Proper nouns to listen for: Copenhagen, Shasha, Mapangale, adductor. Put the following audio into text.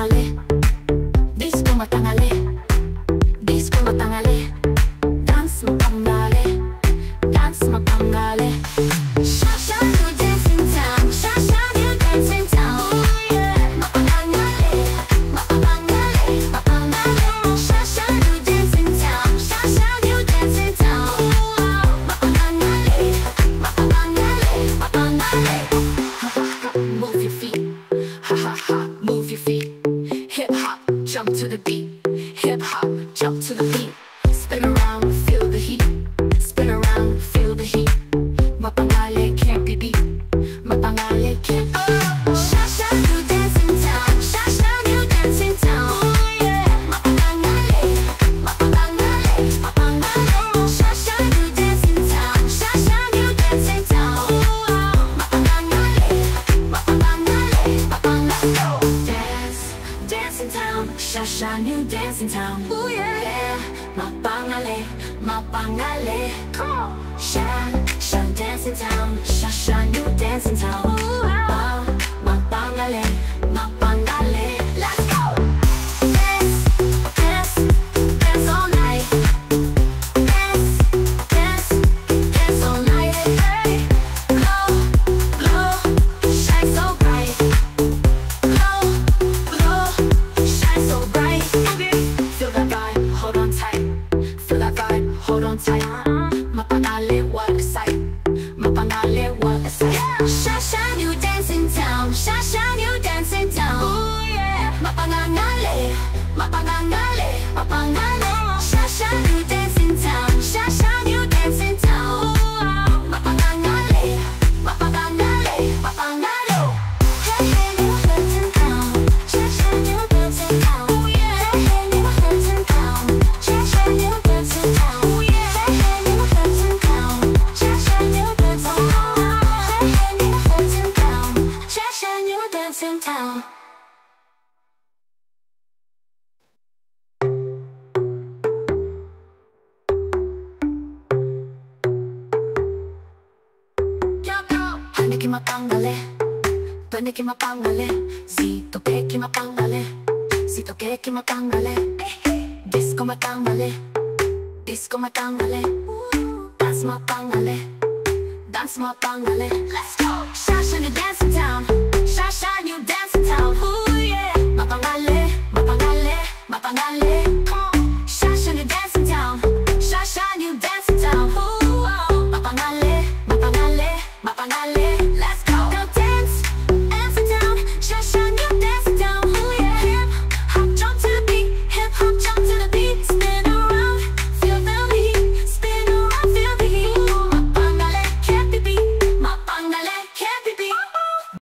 Mapangale, Disco Mapangale, Disco Mapangale, Dance Mapangale, Dance Mapangale. Shasha, you dance in town. Shasha, you dance in town. Mapangale, Mapangale, Mapangale. Shasha, you dance in town. Shasha, you dance in town. Mapangale, Mapangale, Mapangale. Move your feet. Move your feet, hip hop, jump to the beat, hip hop, jump to the beat. Spin around, feel the heat, spin around, feel the heat. Mapangale can't be beat, Mapangale can't. Shasha, you dance in town. Shasha, you dance in town. Mapangale, Mapangale, Mapangale. Shasha, you dance in town. Shasha, you dance in town. Mapangale, Mapangale, Mapangale. Shasha, new dance in town. Ooh yeah, yeah. Mapangale, Mapangale. Come on, Shasha, dance in town. Shasha, new dance in town. Ooh wow, Mapangale, Mapangale. Let's go. Dance, dance, dance all night. Dance, dance, dance all night. Hey, glow, glow, shine so bright. Hold on tight, Mapangale, what a sight. Mapangale, what a sight. Shasha, new dance in town. Shasha, new dance in town. Ooh yeah, Mapangale, Mapangale, Mapangale. Shasha, new dance in town. Shasha, new dance in town. Mapangale, Mapangale, Mapangale. Hey, hey, new dance in town. Shasha, new dance in town. Ooh yeah, hey, hey, new dance in town. Shasha, new dance in town. In town. Paniki Mapangale, Paniki Mapangale, Zito Peki Mapangale, Zito Keki Mapangale, Disco Mapangale, Disco Mapangale, Dance Mapangale, Dance Mapangale. Let's go. Shasha, you dance in town. Shasha, you dance in town. Ooh.